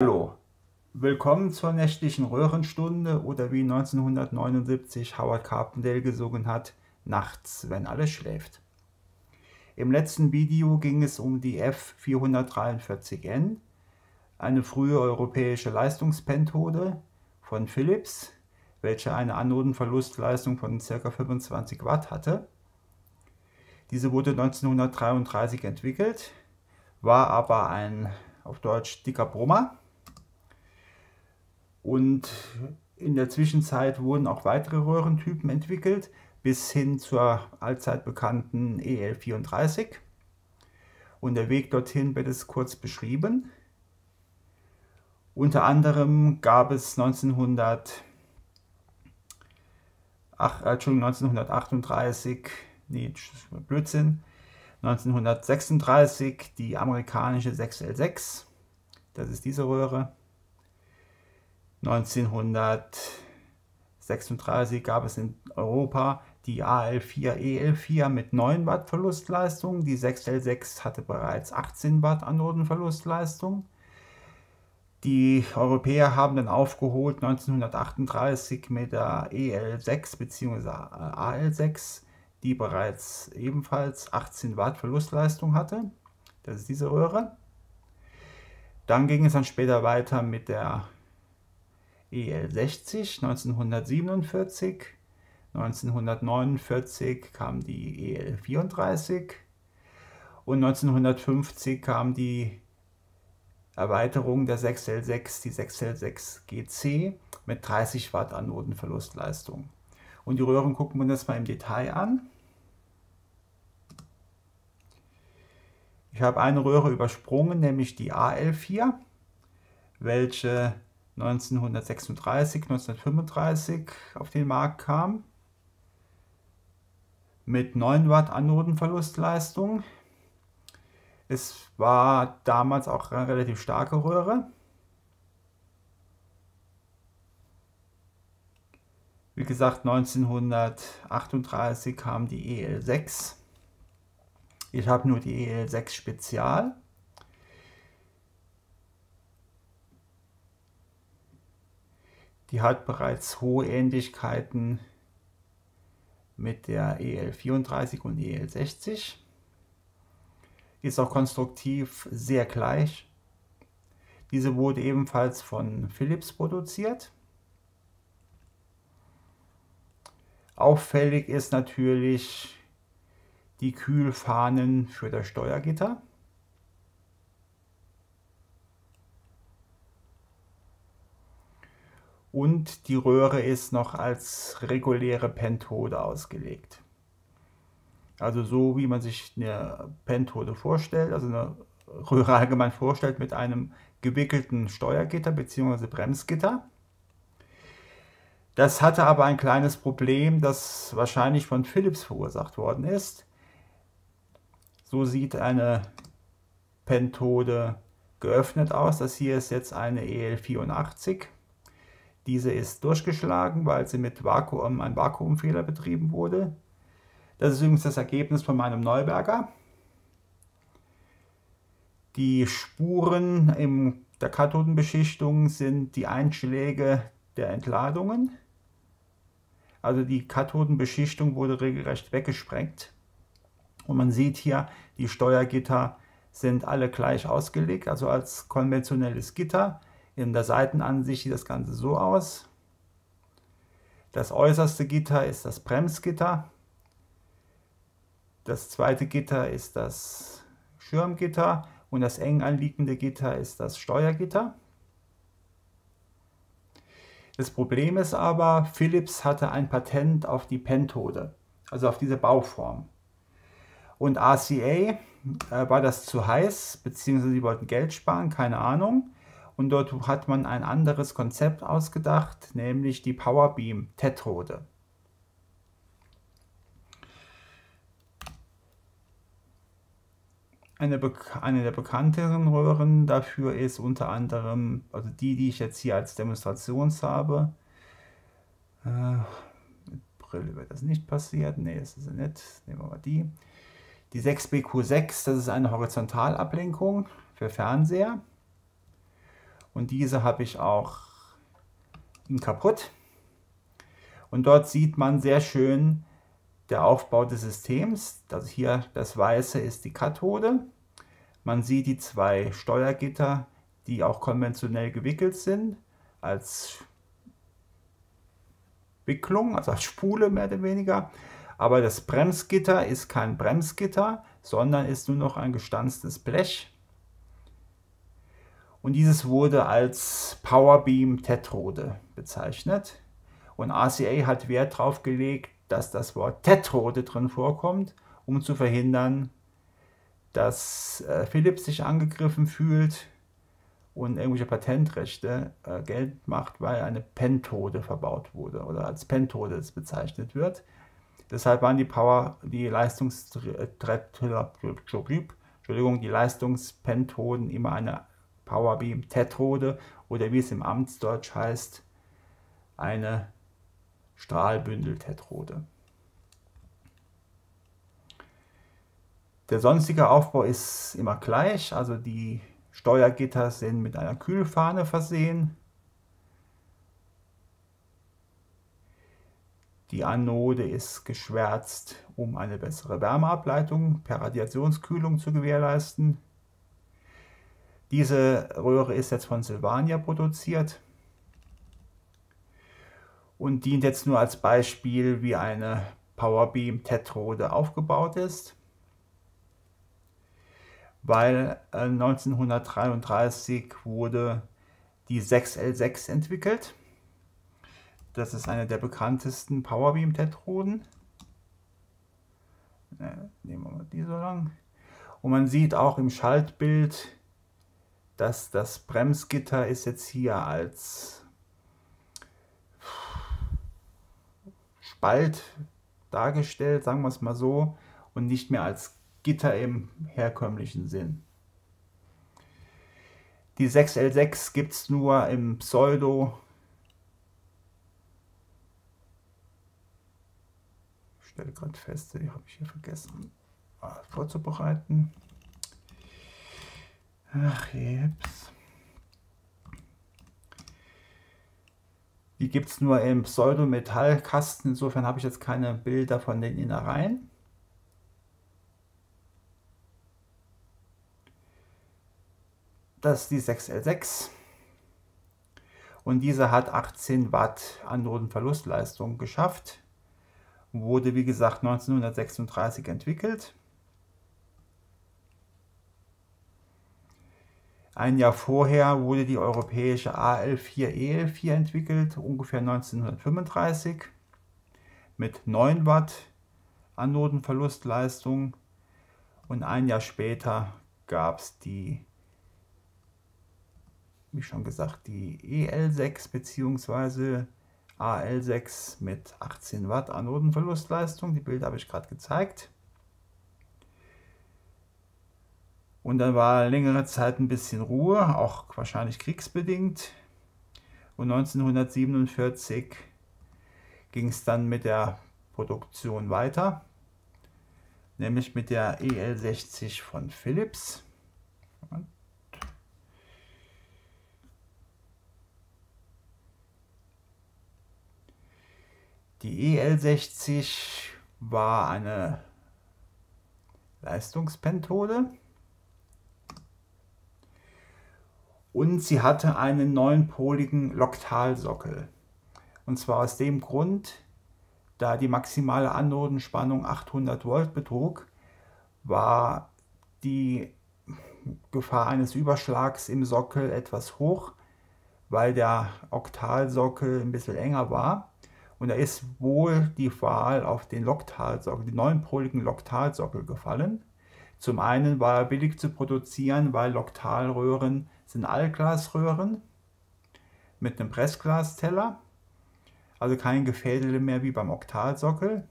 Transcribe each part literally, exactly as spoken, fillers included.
Hallo, willkommen zur nächtlichen Röhrenstunde oder wie neunzehnhundertneunundsiebzig Howard Carpendale gesungen hat, nachts, wenn alles schläft. Im letzten Video ging es um die F vierhundertdreiundvierzig N, eine frühe europäische Leistungspentode von Philips, welche eine Anodenverlustleistung von ca. fünfundzwanzig Watt hatte. Diese wurde neunzehnhundertdreiunddreißig entwickelt, war aber ein, auf Deutsch, dicker Brummer. Und in der Zwischenzeit wurden auch weitere Röhrentypen entwickelt, bis hin zur allzeit bekannten E L vierunddreißig. Und der Weg dorthin wird es kurz beschrieben. Unter anderem gab es neunzehnhundertachtunddreißig, nee, Blödsinn, neunzehnhundertsechsunddreißig die amerikanische sechs L sechs, das ist diese Röhre. neunzehnhundertsechsunddreißig gab es in Europa die A L vier E L vier mit neun Watt Verlustleistung. Die sechs L sechs hatte bereits achtzehn Watt Anodenverlustleistung. Die Europäer haben dann aufgeholt neunzehnhundertachtunddreißig mit der E L sechs bzw. A L sechs, die bereits ebenfalls achtzehn Watt Verlustleistung hatte. Das ist diese Röhre. Dann ging es dann später weiter mit der E L sechzig neunzehnhundertsiebenundvierzig, neunzehnhundertneunundvierzig kam die E L vierunddreißig und neunzehnhundertfünfzig kam die Erweiterung der sechs L sechs, die sechs L sechs G C mit dreißig Watt Anodenverlustleistung. Und die Röhren gucken wir uns jetzt mal im Detail an. Ich habe eine Röhre übersprungen, nämlich die A L vier, welche neunzehnhundertsechsunddreißig, neunzehnhundertfünfunddreißig auf den Markt kam, mit neun Watt Anodenverlustleistung. Es war damals auch eine relativ starke Röhre. Wie gesagt, neunzehnhundertachtunddreißig kam die E L sechs. Ich habe nur die E L sechs Spezial. Die hat bereits hohe Ähnlichkeiten mit der E L vierunddreißig und E L sechzig. Ist auch konstruktiv sehr gleich. Diese wurde ebenfalls von Philips produziert. Auffällig ist natürlich die Kühlfahnen für das Steuergitter. Und die Röhre ist noch als reguläre Pentode ausgelegt. Also so wie man sich eine Pentode vorstellt, also eine Röhre allgemein vorstellt mit einem gewickelten Steuergitter bzw. Bremsgitter. Das hatte aber ein kleines Problem, das wahrscheinlich von Philips verursacht worden ist. So sieht eine Pentode geöffnet aus. Das hier ist jetzt eine E L vierundachtzig. Diese ist durchgeschlagen, weil sie mit Vakuum, einem Vakuumfehler betrieben wurde. Das ist übrigens das Ergebnis von meinem Neuberger. Die Spuren in der Kathodenbeschichtung sind die Einschläge der Entladungen. Also die Kathodenbeschichtung wurde regelrecht weggesprengt. Und man sieht hier, die Steuergitter sind alle gleich ausgelegt, also als konventionelles Gitter. In der Seitenansicht sieht das Ganze so aus. Das äußerste Gitter ist das Bremsgitter. Das zweite Gitter ist das Schirmgitter und das eng anliegende Gitter ist das Steuergitter. Das Problem ist aber, Philips hatte ein Patent auf die Pentode, also auf diese Bauform. Und R C A äh, war das zu heiß, beziehungsweise sie wollten Geld sparen, keine Ahnung. Und dort hat man ein anderes Konzept ausgedacht, nämlich die Powerbeam-Tetrode. Eine, eine der bekannteren Röhren dafür ist unter anderem, also die, die ich jetzt hier als Demonstration habe. Äh, mit Brille wird das nicht passiert, nee, das ist ja nett, nehmen wir mal die. Die sechs B Q sechs, das ist eine Horizontalablenkung für Fernseher. und diese habe ich auch in kaputt. Und dort sieht man sehr schön der Aufbau des Systems. Also hier das Weiße ist die Kathode. Man sieht die zwei Steuergitter, die auch konventionell gewickelt sind, als Wicklung, also als Spule mehr oder weniger. Aber das Bremsgitter ist kein Bremsgitter, sondern ist nur noch ein gestanztes Blech. Und dieses wurde als Powerbeam Tetrode bezeichnet. Und R C A hat Wert darauf gelegt, dass das Wort Tetrode drin vorkommt, um zu verhindern, dass äh, Philips sich angegriffen fühlt und irgendwelche Patentrechte äh, Geld macht, weil eine Pentode verbaut wurde oder als Pentode es bezeichnet wird. Deshalb waren die Power, die Entschuldigung, die Leistungspentoden immer eine Powerbeam-Tetrode oder wie es im Amtsdeutsch heißt, eine Strahlbündel-Tetrode. Der sonstige Aufbau ist immer gleich, also die Steuergitter sind mit einer Kühlfahne versehen. Die Anode ist geschwärzt, um eine bessere Wärmeableitung per Radiationskühlung zu gewährleisten. Diese Röhre ist jetzt von Sylvania produziert und dient jetzt nur als Beispiel, wie eine Powerbeam-Tetrode aufgebaut ist, weil neunzehnhundertdreiunddreißig wurde die sechs L sechs entwickelt. Das ist eine der bekanntesten Powerbeam-Tetroden. Nehmen wir mal die so lang. Und man sieht auch im Schaltbild, dass das Bremsgitter ist jetzt hier als Spalt dargestellt, sagen wir es mal so, und nicht mehr als Gitter im herkömmlichen Sinn. Die sechs L sechs gibt es nur im Pseudo gerade fest, die habe ich hier vergessen vorzubereiten. Ach, jeps. Die gibt es nur im Pseudo-Metallkasten, insofern habe ich jetzt keine Bilder von den Innereien. Das ist die sechs L sechs und diese hat achtzehn Watt Anodenverlustleistung geschafft. Wurde, wie gesagt, neunzehnhundertsechsunddreißig entwickelt. Ein Jahr vorher wurde die europäische A L vier E L vier entwickelt, ungefähr neunzehnhundertfünfunddreißig, mit neun Watt Anodenverlustleistung. Und ein Jahr später gab es die, wie schon gesagt, die E L sechs bzw. A L sechs mit achtzehn Watt Anodenverlustleistung. Die Bilder habe ich gerade gezeigt. Und dann war längere Zeit ein bisschen Ruhe, auch wahrscheinlich kriegsbedingt. Und neunzehnhundertsiebenundvierzig ging es dann mit der Produktion weiter, nämlich mit der E L sechzig von Philips. Die E L sechzig war eine Leistungspentode und sie hatte einen neunpoligen Loktalsockel. Und zwar aus dem Grund, da die maximale Anodenspannung achthundert Volt betrug, war die Gefahr eines Überschlags im Sockel etwas hoch, weil der Oktalsockel ein bisschen enger war. Und da ist wohl die Wahl auf den Loktalsockel, den neunpoligen Loktalsockel gefallen. Zum einen war er billig zu produzieren, weil Loktalröhren sind Altglasröhren mit einem Pressglasteller. Also kein Gefädel mehr wie beim Oktalsockel.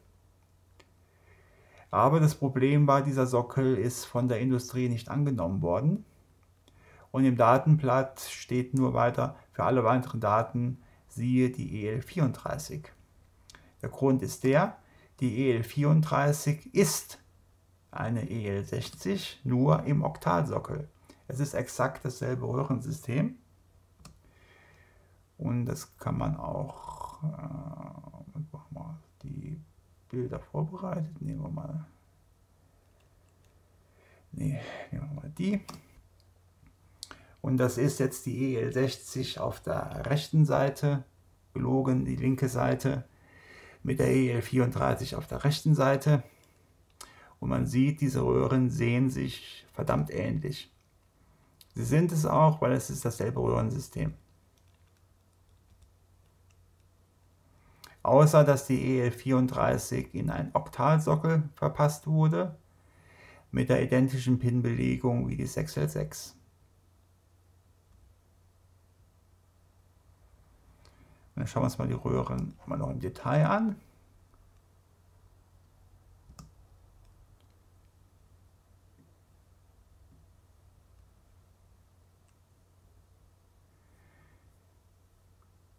Aber das Problem war, dieser Sockel ist von der Industrie nicht angenommen worden. Und im Datenblatt steht nur weiter, für alle weiteren Daten siehe die E L vierunddreißig. Der Grund ist der, die E L vierunddreißig ist eine E L sechzig, nur im Oktalsockel. Es ist exakt dasselbe Röhrensystem, Und das kann man auch, äh, machen wir die Bilder vorbereitet, nehmen wir mal, nee, nehmen wir mal die. Und das ist jetzt die E L sechzig auf der rechten Seite, gelogen die linke Seite, mit der E L vierunddreißig auf der rechten Seite. Und man sieht, diese Röhren sehen sich verdammt ähnlich. Sie sind es auch, weil es ist dasselbe Röhrensystem. Außer, dass die E L vierunddreißig in einen Oktalsockel verpasst wurde, mit der identischen Pin-Belegung wie die sechs L sechs. Und dann schauen wir uns mal die Röhren mal noch im Detail an.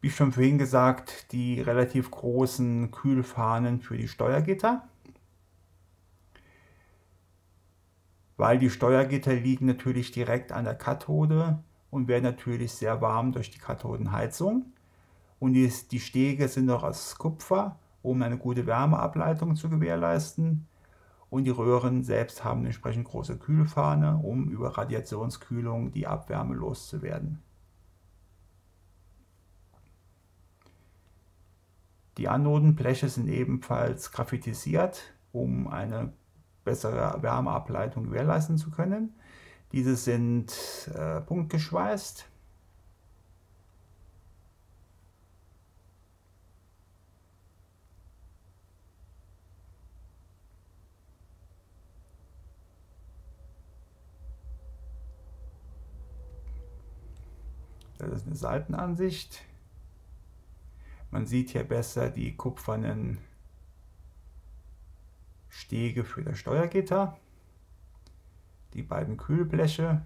Wie schon vorhin gesagt, die relativ großen Kühlfahnen für die Steuergitter. Weil die Steuergitter liegen natürlich direkt an der Kathode und werden natürlich sehr warm durch die Kathodenheizung. Und die, die Stege sind auch aus Kupfer, um eine gute Wärmeableitung zu gewährleisten. Und die Röhren selbst haben entsprechend große Kühlfahne, um über Radiationskühlung die Abwärme loszuwerden. Die Anodenbleche sind ebenfalls graphitisiert, um eine bessere Wärmeableitung gewährleisten zu können. Diese sind äh, punktgeschweißt. Das ist eine Seitenansicht. Man sieht hier besser die kupfernen Stege für das Steuergitter, die beiden Kühlbleche.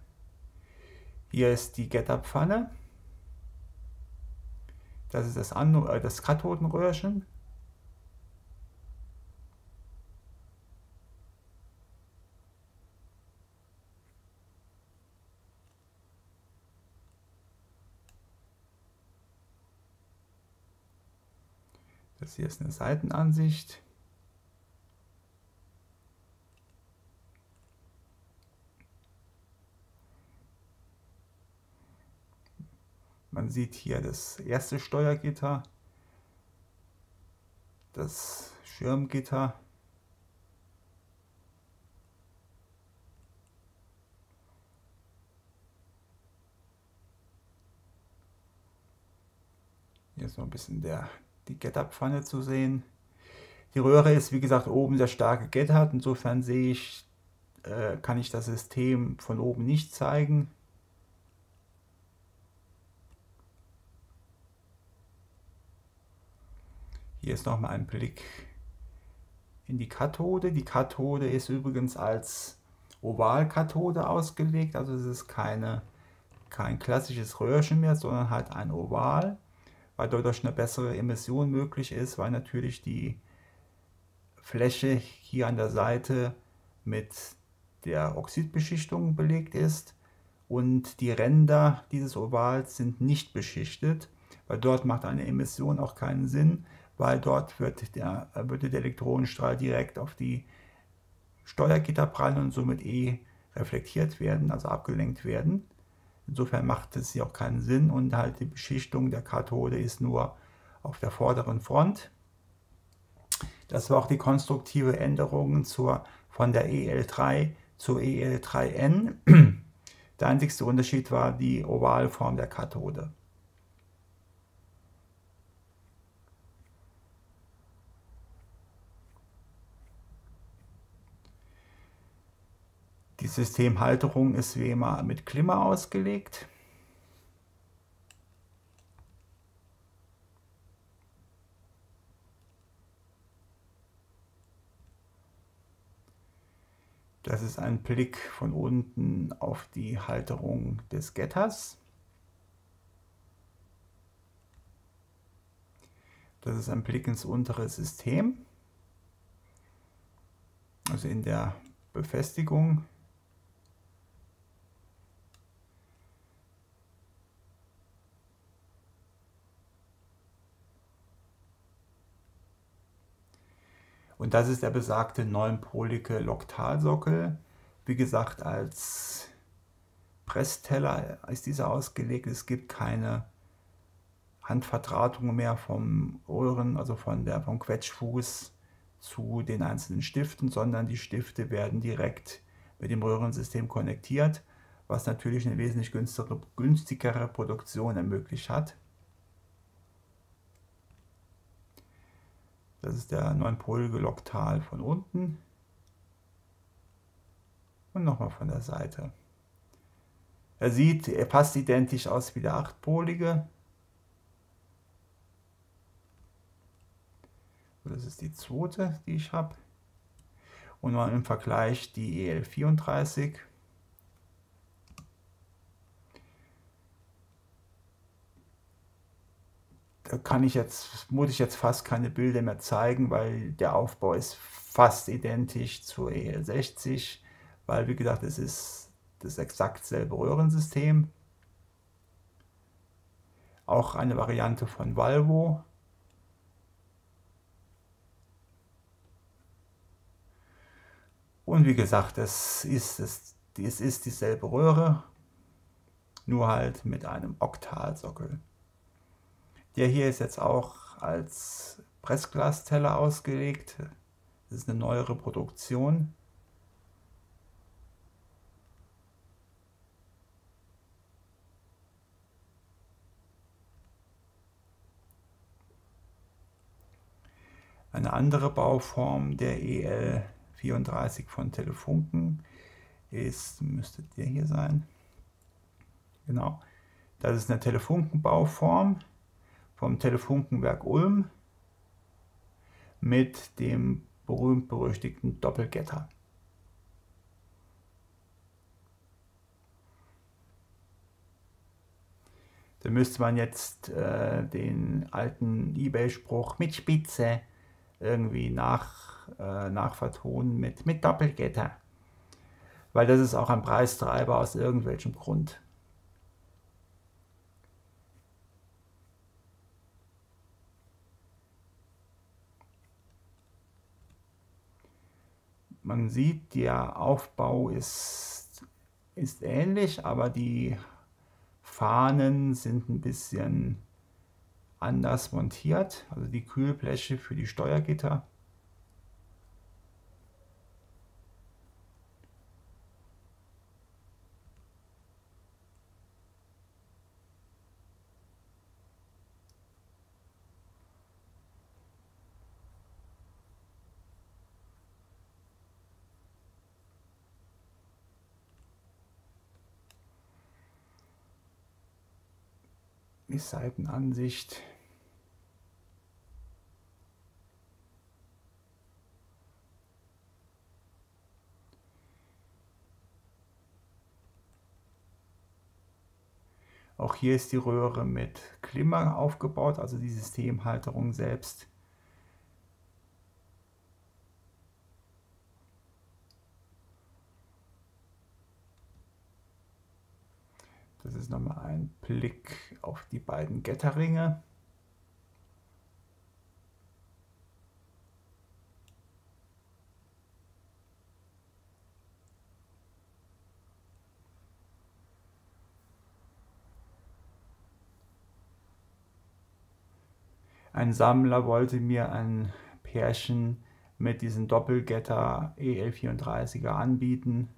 Hier ist die Getterpfanne. Das ist das, An äh, das Kathodenröhrchen. Das hier ist eine Seitenansicht. Man sieht hier das erste Steuergitter, das Schirmgitter . Hier ist noch ein bisschen der die Getterpfanne zu sehen. Die Röhre ist, wie gesagt, oben sehr stark gegettert. Insofern sehe ich, äh, kann ich das System von oben nicht zeigen. Hier ist nochmal ein Blick in die Kathode. Die Kathode ist übrigens als Ovalkathode ausgelegt. Also es ist keine, kein klassisches Röhrchen mehr, sondern halt ein Oval, weil dadurch eine bessere Emission möglich ist, weil natürlich die Fläche hier an der Seite mit der Oxidbeschichtung belegt ist und die Ränder dieses Ovals sind nicht beschichtet, weil dort macht eine Emission auch keinen Sinn, weil dort wird der, wird der Elektronenstrahl direkt auf die Steuergitter prallen und somit eh reflektiert werden, also abgelenkt werden. Insofern macht es hier auch keinen Sinn und halt die Beschichtung der Kathode ist nur auf der vorderen Front. Das war auch die konstruktive Änderung zur, von der E L drei zur E L drei N. Der einzigste Unterschied war die Ovalform der Kathode. Die Systemhalterung ist wie immer mit Klimmer ausgelegt. Das ist ein Blick von unten auf die Halterung des Getters. Das ist ein Blick ins untere System, also in der Befestigung. Und das ist der besagte neunpolige Loktalsockel. Wie gesagt, als Pressteller ist dieser ausgelegt. Es gibt keine Handverdrahtung mehr vom Ohren, also von der, vom Quetschfuß zu den einzelnen Stiften, sondern die Stifte werden direkt mit dem Röhrensystem konnektiert, was natürlich eine wesentlich günstigere, günstigere Produktion ermöglicht hat. Das ist der neunpolige Loktal von unten und nochmal von der Seite. Er sieht, er passt identisch aus wie der achtpolige. Das ist die zweite, die ich habe. Und mal im Vergleich die E L vierunddreißig. Da kann ich jetzt, muss ich jetzt fast keine Bilder mehr zeigen, weil der Aufbau ist fast identisch zur E L sechzig, weil, wie gesagt, es ist das exakt selbe Röhrensystem. Auch eine Variante von Valvo. Und wie gesagt, es ist, es, es ist dieselbe Röhre, nur halt mit einem Oktalsockel. Der hier ist jetzt auch als Pressglasteller ausgelegt. Das ist eine neuere Produktion. Eine andere Bauform der E L vierunddreißig von Telefunken ist, müsste der hier sein. Genau, das ist eine Telefunken-Bauform vom Telefunkenwerk Ulm mit dem berühmt-berüchtigten Doppelgetter. Da müsste man jetzt äh, den alten eBay-Spruch mit Spitze irgendwie nach, äh, nachvertonen mit, mit Doppelgetter. Weil das ist auch ein Preistreiber aus irgendwelchem Grund. Man sieht, der Aufbau ist, ist ähnlich, aber die Fahnen sind ein bisschen anders montiert, also die Kühlfläche für die Steuergitter. Die Seitenansicht. Auch hier ist die Röhre mit Klimmer aufgebaut, also die Systemhalterung selbst. Das ist nochmal ein Blick auf die beiden Getterringe. Ein Sammler wollte mir ein Pärchen mit diesem Doppelgetter E L vierunddreißiger anbieten.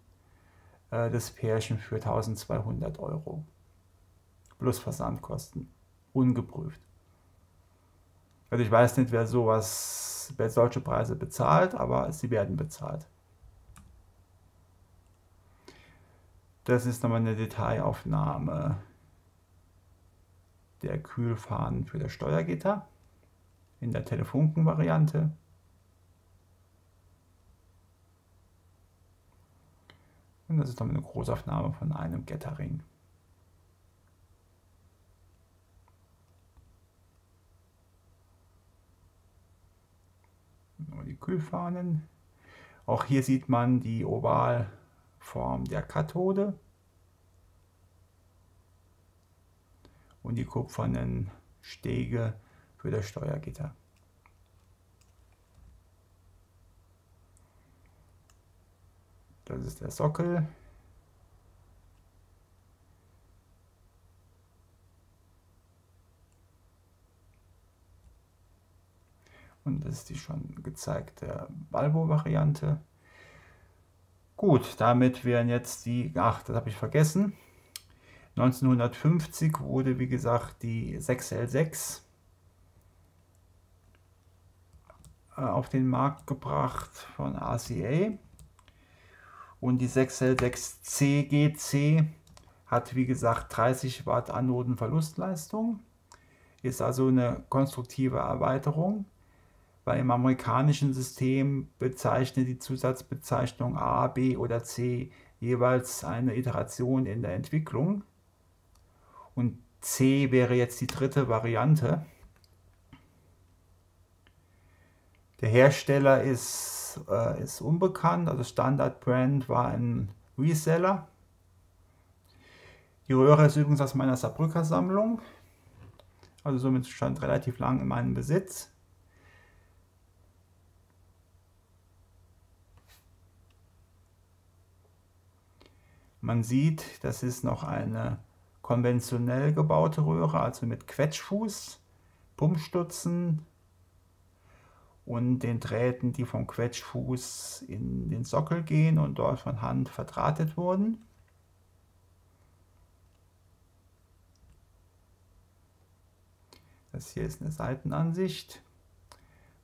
Das Pärchen für tausendzweihundert Euro. Plus Versandkosten. Ungeprüft. Also ich weiß nicht, wer sowas, wer solche Preise bezahlt, aber sie werden bezahlt. Das ist nochmal eine Detailaufnahme der Kühlfahnen für das Steuergitter in der Telefunken-Variante. Und das ist dann eine Großaufnahme von einem Getterring. Die Kühlfahnen. Auch hier sieht man die Ovalform der Kathode und die kupfernen Stege für das Steuergitter. Das ist der Sockel. Und das ist die schon gezeigte Valvo-Variante. Gut, damit wären jetzt die, ach, das habe ich vergessen. neunzehnhundertfünfzig wurde, wie gesagt, die sechs L sechs auf den Markt gebracht von R C A. Und die sechs L sechs G C hat, wie gesagt, dreißig Watt Anodenverlustleistung. Ist also eine konstruktive Erweiterung. Weil im amerikanischen System bezeichnet die Zusatzbezeichnung A, B oder C jeweils eine Iteration in der Entwicklung. Und C wäre jetzt die dritte Variante. Der Hersteller ist, äh, ist unbekannt, also Standard Brand war ein Reseller. Die Röhre ist übrigens aus meiner Saarbrücker Sammlung, also somit stand relativ lang in meinem Besitz. Man sieht, das ist noch eine konventionell gebaute Röhre, also mit Quetschfuß, Pumpstutzen und den Drähten, die vom Quetschfuß in den Sockel gehen und dort von Hand verdrahtet wurden. Das hier ist eine Seitenansicht.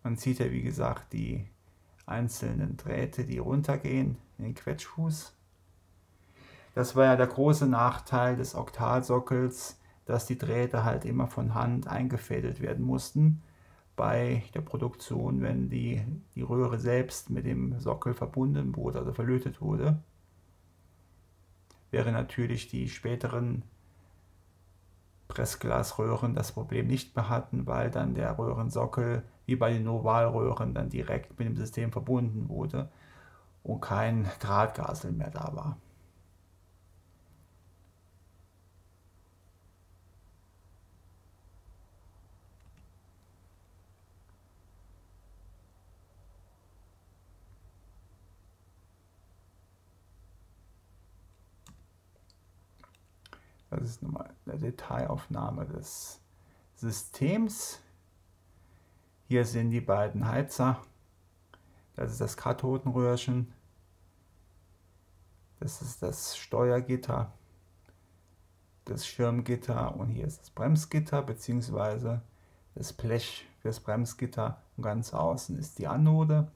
Man sieht ja, wie gesagt, die einzelnen Drähte, die runtergehen in den Quetschfuß. Das war ja der große Nachteil des Oktalsockels, dass die Drähte halt immer von Hand eingefädelt werden mussten bei der Produktion, wenn die, die Röhre selbst mit dem Sockel verbunden wurde, also verlötet wurde. Wäre natürlich die späteren Pressglasröhren das Problem nicht mehr hatten, weil dann der Röhrensockel wie bei den Ovalröhren dann direkt mit dem System verbunden wurde und kein Drahtgasel mehr da war. Das ist nochmal eine Detailaufnahme des Systems. Hier sind die beiden Heizer. Das ist das Kathodenröhrchen. Das ist das Steuergitter, das Schirmgitter und hier ist das Bremsgitter bzw. das Blech für das Bremsgitter. Und ganz außen ist die Anode.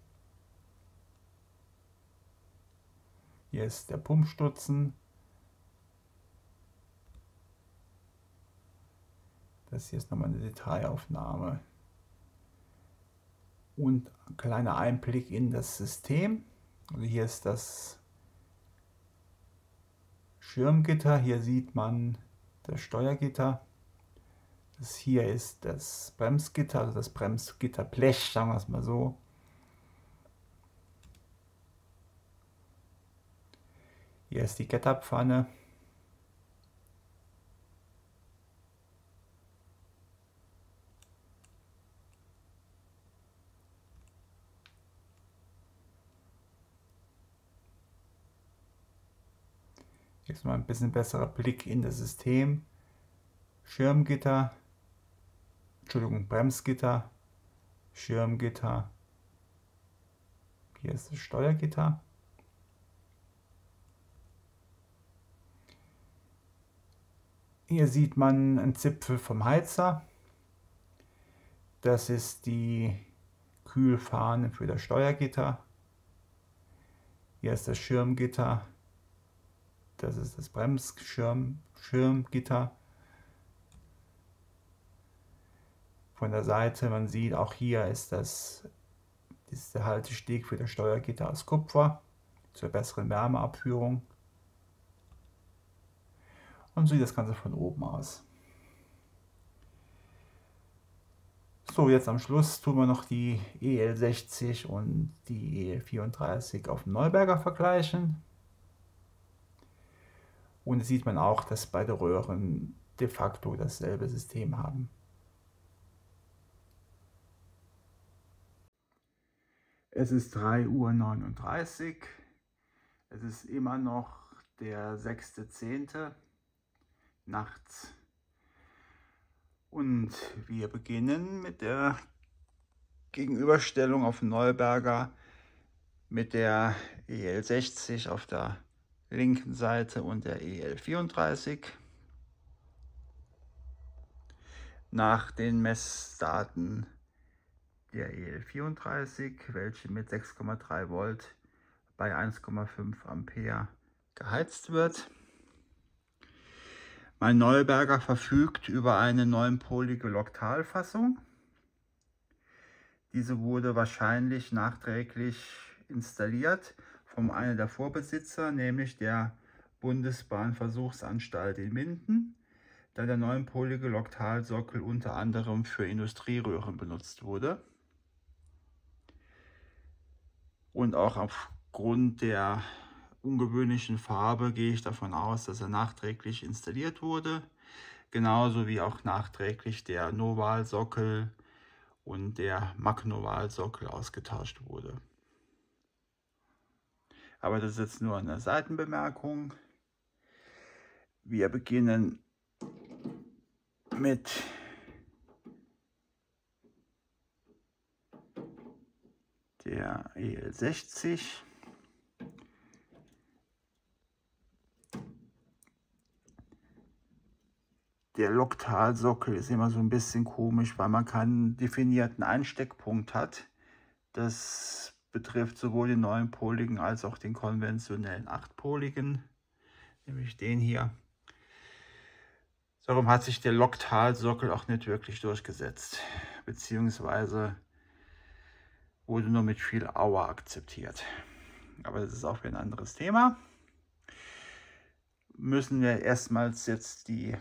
Hier ist der Pumpstutzen. Das hier ist nochmal eine Detailaufnahme und ein kleiner Einblick in das System. Also hier ist das Schirmgitter, hier sieht man das Steuergitter. Das hier ist das Bremsgitter, also das Bremsgitterblech, sagen wir es mal so. Hier ist die Getterpfanne. Jetzt mal ein bisschen besserer Blick in das System. Schirmgitter, Entschuldigung, Bremsgitter, Schirmgitter. Hier ist das Steuergitter. Hier sieht man einen Zipfel vom Heizer. Das ist die Kühlfahne für das Steuergitter. Hier ist das Schirmgitter. Das ist das Bremsschirm, Schirmgitter. Von der Seite, man sieht, auch hier ist, das, ist der Haltesteg für das Steuergitter aus Kupfer zur besseren Wärmeabführung. Und so sieht das Ganze von oben aus. So, jetzt am Schluss tun wir noch die E L sechzig und die E L vierunddreißig auf dem Neuberger vergleichen. Und jetzt sieht man auch, dass beide Röhren de facto dasselbe System haben. Es ist drei Uhr neununddreißig. Es ist immer noch der sechste zehnte nachts und wir beginnen mit der Gegenüberstellung auf Neuberger mit der E L sechzig auf der linken Seite und der E L vierunddreißig. Nach den Messdaten der E L vierunddreißig, welche mit sechs Komma drei Volt bei eins Komma fünf Ampere geheizt wird. Mein Neuberger verfügt über eine neunpolige Loktalfassung. Diese wurde wahrscheinlich nachträglich installiert von einem der Vorbesitzer, nämlich der Bundesbahnversuchsanstalt in Minden, da der neunpolige Loktalsockel unter anderem für Industrieröhren benutzt wurde. Und auch aufgrund der ungewöhnlichen Farbe gehe ich davon aus, dass er nachträglich installiert wurde, genauso wie auch nachträglich der Noval-Sockel und der Magnoval-Sockel ausgetauscht wurde. Aber das ist jetzt nur eine Seitenbemerkung. Wir beginnen mit der E L sechzig. Der Loktalsockel ist immer so ein bisschen komisch, weil man keinen definierten Einsteckpunkt hat. Das betrifft sowohl den neunpoligen als auch den konventionellen achtpoligen, nämlich den hier. Darum hat sich der Loktalsockel auch nicht wirklich durchgesetzt, beziehungsweise wurde nur mit viel Aua akzeptiert. Aber das ist auch ein anderes Thema. Müssen wir erstmals jetzt die,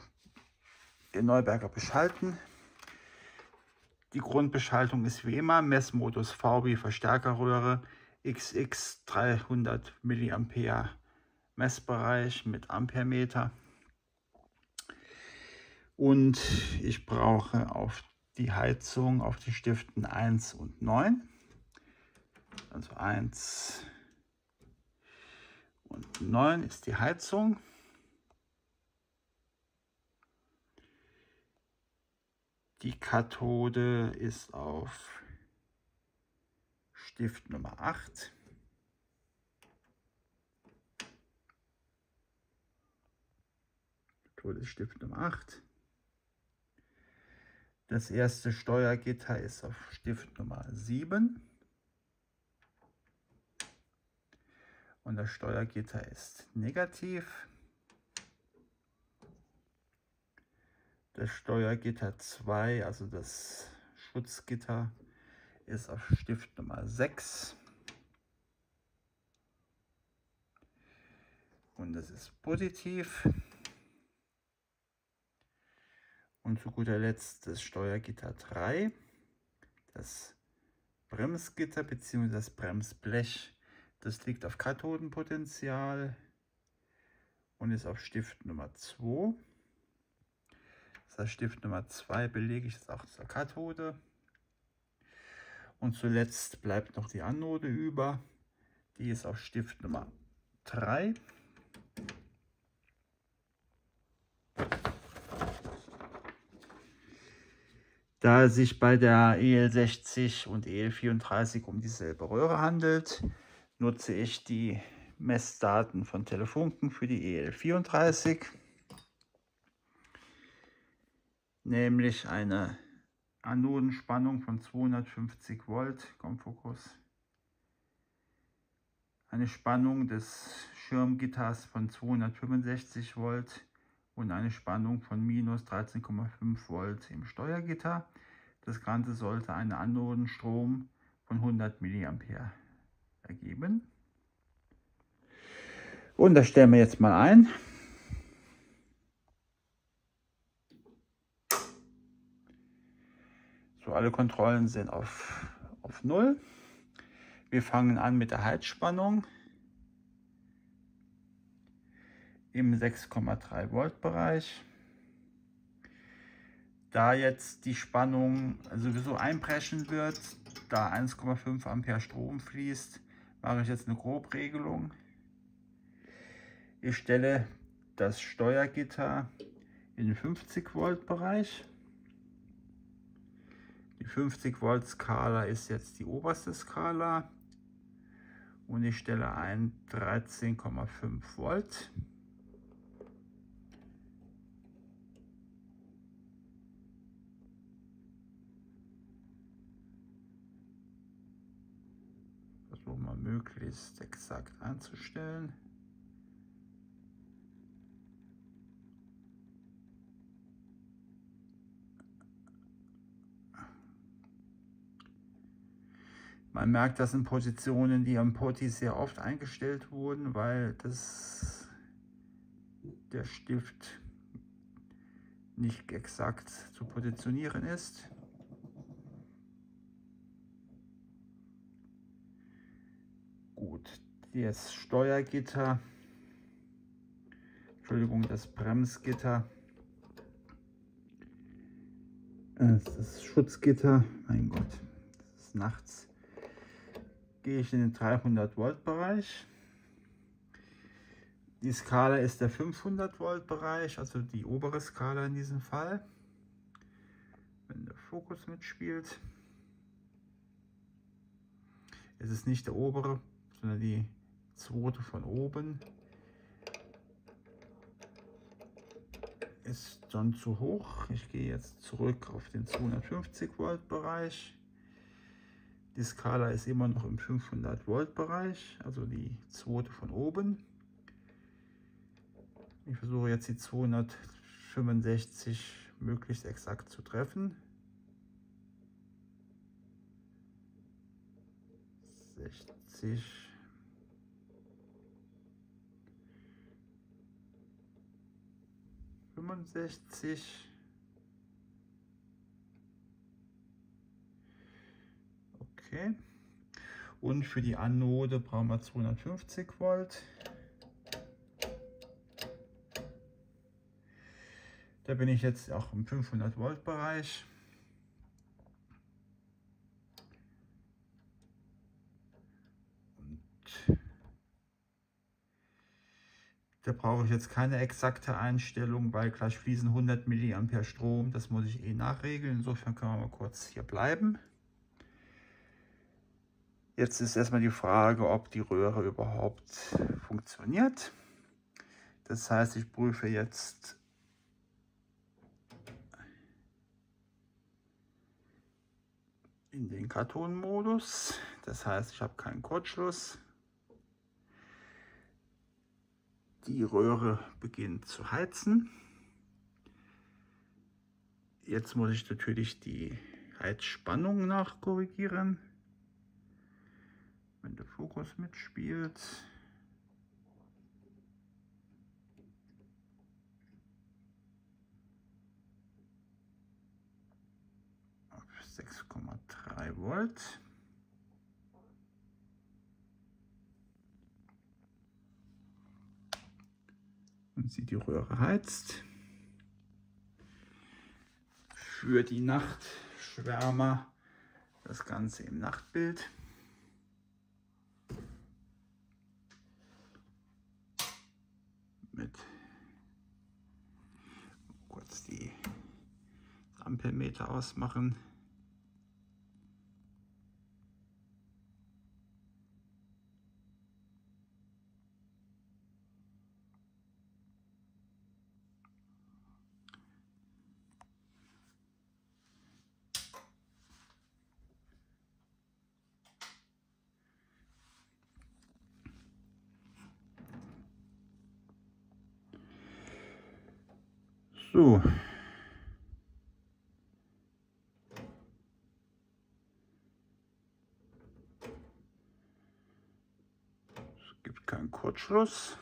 den Neuberger beschalten. Die Grundbeschaltung ist wie immer Messmodus V wie Verstärkerröhre, X X dreihundert Milliampere Messbereich mit Ampermeter. Und ich brauche auf die Heizung, auf die Stiften eins und neun. Also eins und neun ist die Heizung. Die Kathode ist auf Stift Nummer acht. Kathode ist Stift Nummer acht. Das erste Steuergitter ist auf Stift Nummer sieben. Und das Steuergitter ist negativ. Das Steuergitter zwei, also das Schutzgitter, ist auf Stift Nummer sechs. Und das ist positiv. Und zu guter Letzt das Steuergitter drei. Das Bremsgitter bzw. das Bremsblech, das liegt auf Kathodenpotential und ist auf Stift Nummer zwei. Das Stift Nummer zwei belege ich jetzt auch zur Kathode. Und zuletzt bleibt noch die Anode über. Die ist auf Stift Nummer drei. Da es sich bei der E L sechzig und E L vierunddreißig um dieselbe Röhre handelt, nutze ich die Messdaten von Telefunken für die E L vierunddreißig. Nämlich eine Anodenspannung von zweihundertfünfzig Volt, komm Fokus, eine Spannung des Schirmgitters von zweihundertfünfundsechzig Volt und eine Spannung von minus dreizehn Komma fünf Volt im Steuergitter. Das Ganze sollte einen Anodenstrom von hundert Milliampere ergeben. Und das stellen wir jetzt mal ein. Alle Kontrollen sind auf, auf null. Wir fangen an mit der Heizspannung im sechs Komma drei Volt Bereich. Da jetzt die Spannung sowieso einbrechen wird, da eins Komma fünf Ampere Strom fließt, mache ich jetzt eine Grobregelung. Ich stelle das Steuergitter in den fünfzig Volt Bereich. Die fünfzig Volt Skala ist jetzt die oberste Skala und ich stelle ein dreizehn Komma fünf Volt. Versuchen wir möglichst exakt einzustellen. Man merkt, das sind Positionen, die am Poti sehr oft eingestellt wurden, weil das, der Stift nicht exakt zu positionieren ist. Gut, das Steuergitter, Entschuldigung, das Bremsgitter, das Schutzgitter, mein Gott, das ist nachts. Gehe ich in den dreihundert Volt Bereich. Die Skala ist der fünfhundert Volt Bereich, also die obere Skala in diesem Fall, wenn der Fokus mitspielt. Es ist nicht der obere, sondern die zweite von oben. Ist dann zu hoch. Ich gehe jetzt zurück auf den zweihundertfünfzig Volt Bereich. Die Skala ist immer noch im fünfhundert Volt Bereich, also die zweite von oben. Ich versuche jetzt die zweihundertfünfundsechzig möglichst exakt zu treffen. sechzig. fünfundsechzig. Okay. Und für die Anode brauchen wir zweihundertfünfzig Volt. Da bin ich jetzt auch im fünfhundert Volt Bereich. Und da brauche ich jetzt keine exakte Einstellung, weil gleich fließen hundert Milliampere Strom. Das muss ich eh nachregeln. Insofern können wir mal kurz hier bleiben. Jetzt ist erstmal die Frage, ob die Röhre überhaupt funktioniert. Das heißt, ich prüfe jetzt in den Kathodenmodus. Das heißt, ich habe keinen Kurzschluss. Die Röhre beginnt zu heizen. Jetzt muss ich natürlich die Heizspannung nachkorrigieren. Wenn der Fokus mitspielt. Auf sechs Komma drei Volt. Und sie die Röhre heizt. Für die Nachtschwärmer das Ganze im Nachtbild. Mit kurz die Ampelmeter ausmachen. So. Es gibt keinen Kurzschluss.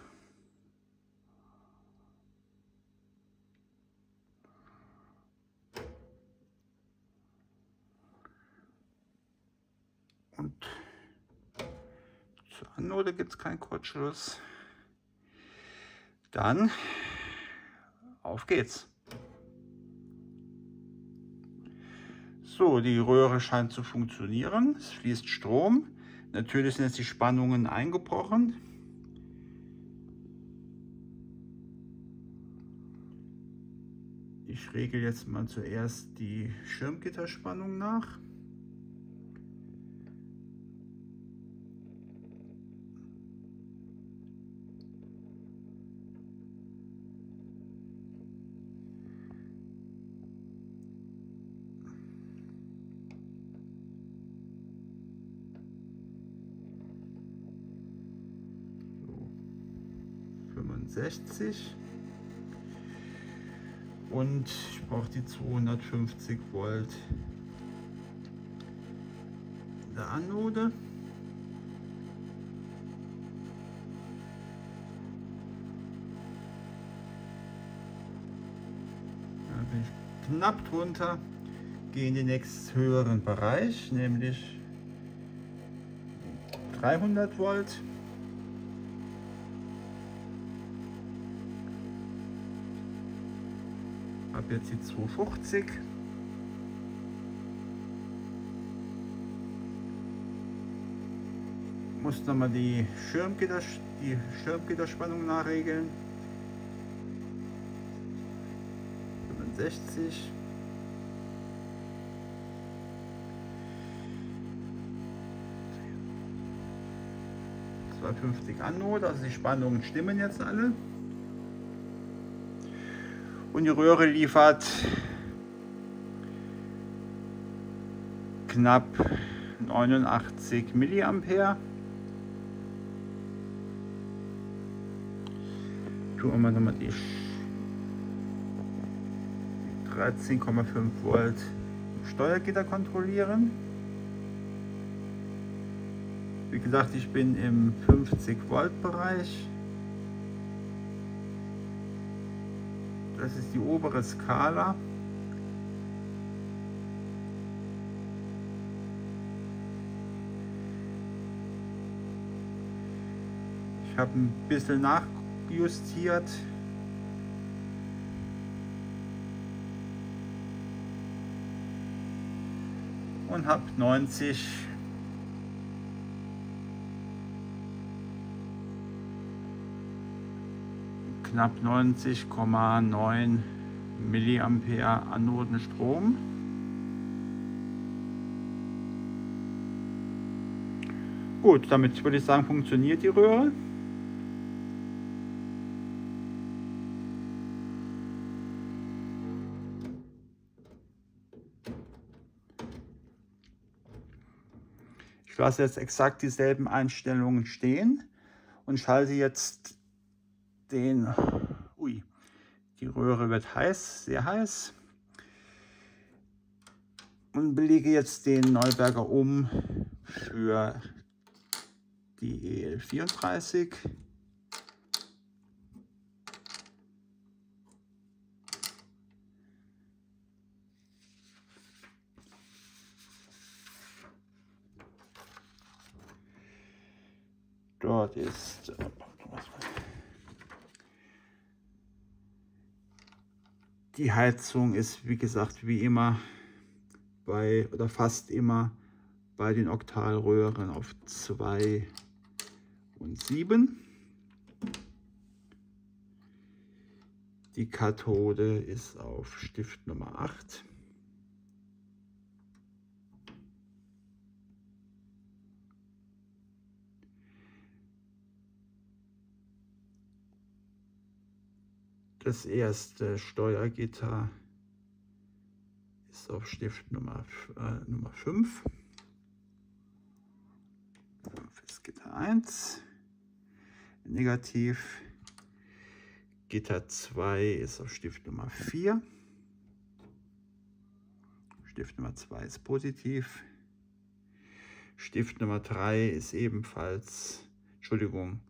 Und zur Anode gibt es keinen Kurzschluss. Dann auf geht's. So, die Röhre scheint zu funktionieren. Es fließt Strom. Natürlich sind jetzt die Spannungen eingebrochen. ich regle jetzt mal zuerst die Schirmgitterspannung nach. fünfundsechzig und ich brauche die zweihundertfünfzig Volt der Anode. Da bin ich knapp drunter, gehe in den nächst höheren Bereich, nämlich dreihundert Volt. Habe jetzt die zweihundertfünfzig. Muss nochmal die Schirmgitter, die Schirmgitterspannung nachregeln. fünfundsechzig. zweihundertfünfzig Anode, also die Spannungen stimmen jetzt alle. Und die Röhre liefert knapp neunundachtzig Milliampere. Tun wir nochmal die dreizehn Komma fünf Volt Steuergitter kontrollieren. Wie gesagt, ich bin im fünfzig Volt Bereich. Das ist die obere Skala. Ich habe ein bisschen nachjustiert. Und habe neunzig. Knapp neunzig Komma neun Milliampere Anodenstrom. Gut, damit würde ich sagen, funktioniert die Röhre. Ich lasse jetzt exakt dieselben Einstellungen stehen und schalte jetzt den, ui, die Röhre wird heiß, sehr heiß. Und belege jetzt den Neuberger um für die E L vierunddreißig. Dort ist... Die Heizung ist, wie gesagt, wie immer bei oder fast immer bei den Oktalröhren auf zwei und sieben. Die Kathode ist auf Stift Nummer acht. Das erste Steuergitter ist auf Stift Nummer, äh, Nummer fünf. fünf ist Gitter eins. Negativ. Gitter zwei ist auf Stift Nummer vier. Stift Nummer zwei ist positiv. Stift Nummer drei ist ebenfalls, Entschuldigung,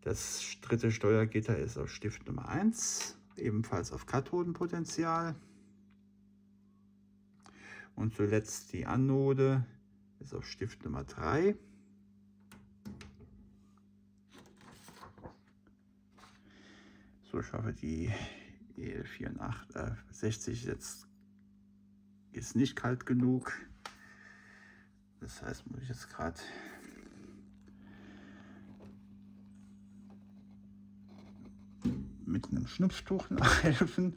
das dritte Steuergitter ist auf Stift Nummer eins, ebenfalls auf Kathodenpotential. Und zuletzt die Anode ist auf Stift Nummer drei. So, ich hoffe, die E L vierundsechzig jetzt ist nicht kalt genug. Das heißt, muss ich jetzt gerade... mit einem Schnupftuch nachhelfen.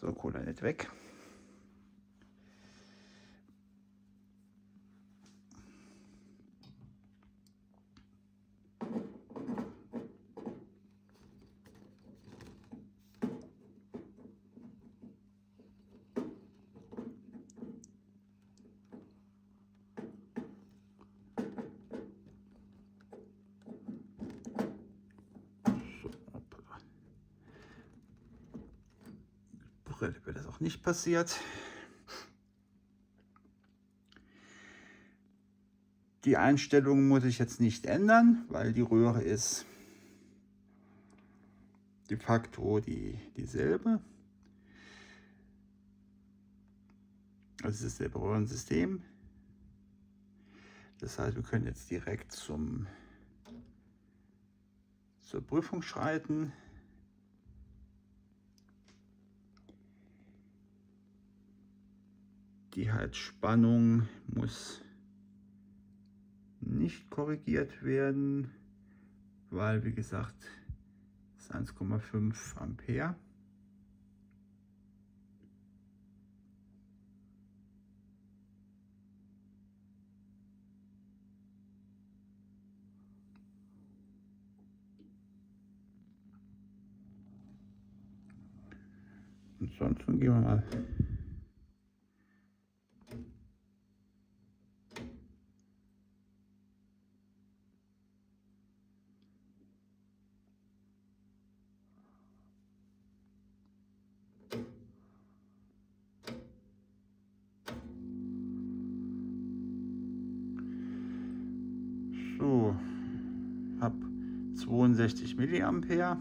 So, Cola nicht weg. Wird das auch nicht passiert. Die Einstellung muss ich jetzt nicht ändern, weil die Röhre ist de facto die, dieselbe. Das ist das Röhrensystem. Das heißt, wir können jetzt direkt zum, zur Prüfung schreiten. Die Heizspannung muss nicht korrigiert werden, weil, wie gesagt, ist eins Komma fünf Ampere. Und sonst gehen wir mal zweiundsechzig Milliampere.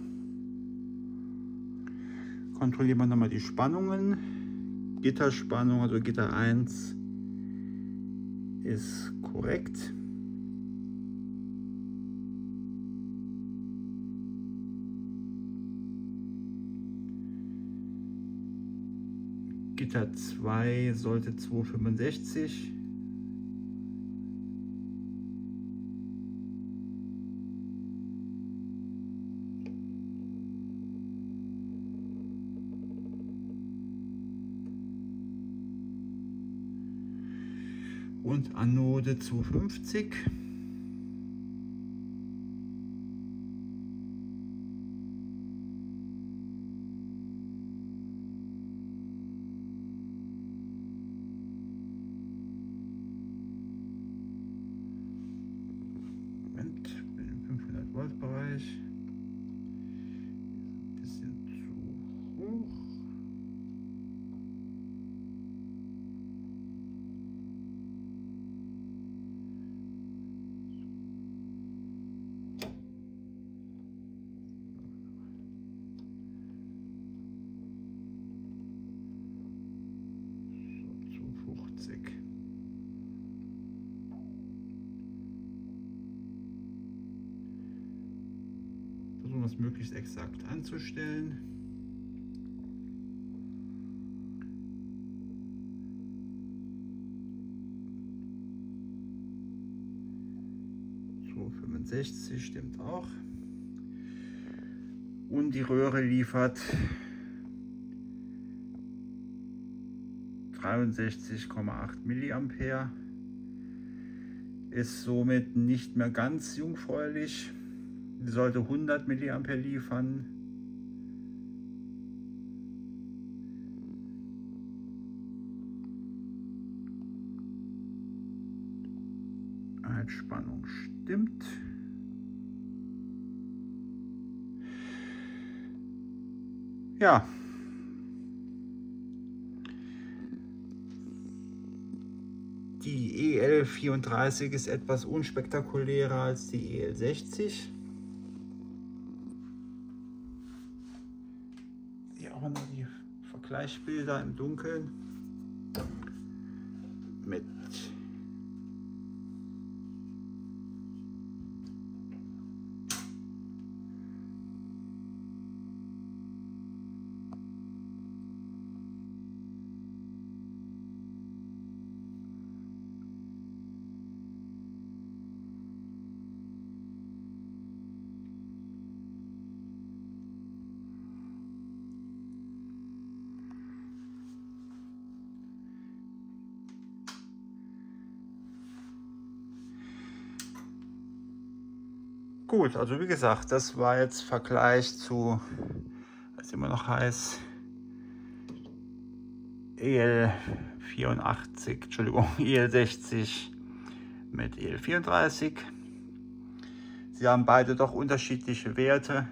Kontrollieren wir nochmal die Spannungen. Gitterspannung, also Gitter eins ist korrekt. Gitter zwei sollte zweihundertfünfundsechzig. Und Anode zu fünfzig. Moment, im fünfhundert Volt Bereich. Ein bisschen zu hoch. Versuchen wir es möglichst exakt anzustellen. zweihundertfünfundsechzig stimmt auch. Und die Röhre liefert dreiundsechzig Komma acht Milliampere, ist somit nicht mehr ganz jungfräulich. Die sollte hundert Milliampere liefern. Heizspannung stimmt. Ja. Die E L vierunddreißig ist etwas unspektakulärer als die E L sechzig. Hier auch noch die Vergleichsbilder im Dunkeln mit Gut, also wie gesagt, das war jetzt Vergleich zu, was immer noch heißt, E L vierundachtzig, Entschuldigung, E L sechzig mit E L vierunddreißig. Sie haben beide doch unterschiedliche Werte,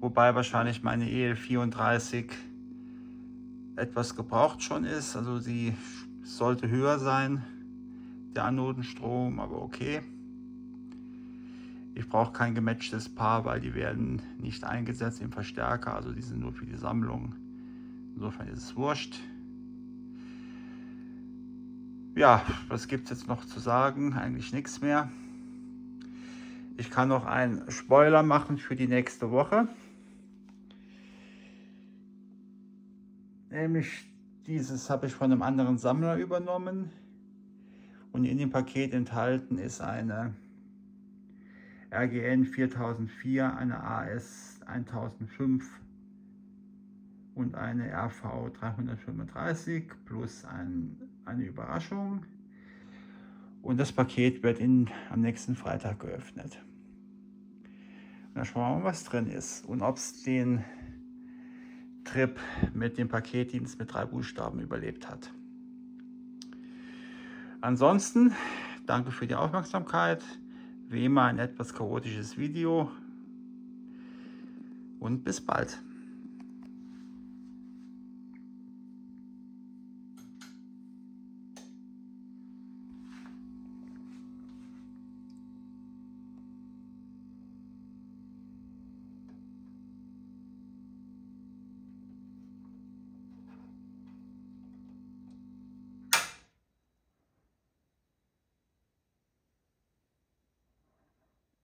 wobei wahrscheinlich meine E L vierunddreißig etwas gebraucht schon ist. Also sie sollte höher sein, der Anodenstrom, aber okay. Ich brauche kein gematchtes Paar, weil die werden nicht eingesetzt im Verstärker, also die sind nur für die Sammlung. Insofern ist es wurscht. Ja, was gibt es jetzt noch zu sagen? Eigentlich nichts mehr. Ich kann noch einen Spoiler machen für die nächste Woche. Nämlich dieses habe ich von einem anderen Sammler übernommen. Und in dem Paket enthalten ist eine R G N viertausendvier, eine A S eintausendfünf. Und eine R V dreihundertfünfunddreißig plus ein, eine Überraschung. Und das Paket wird in, am nächsten Freitag geöffnet. Und dann schauen wir mal, was drin ist. Und ob es den Trip mit dem Paketdienst mit drei Buchstaben überlebt hat. Ansonsten, danke für die Aufmerksamkeit. Wie immer ein etwas chaotisches Video. Und bis bald.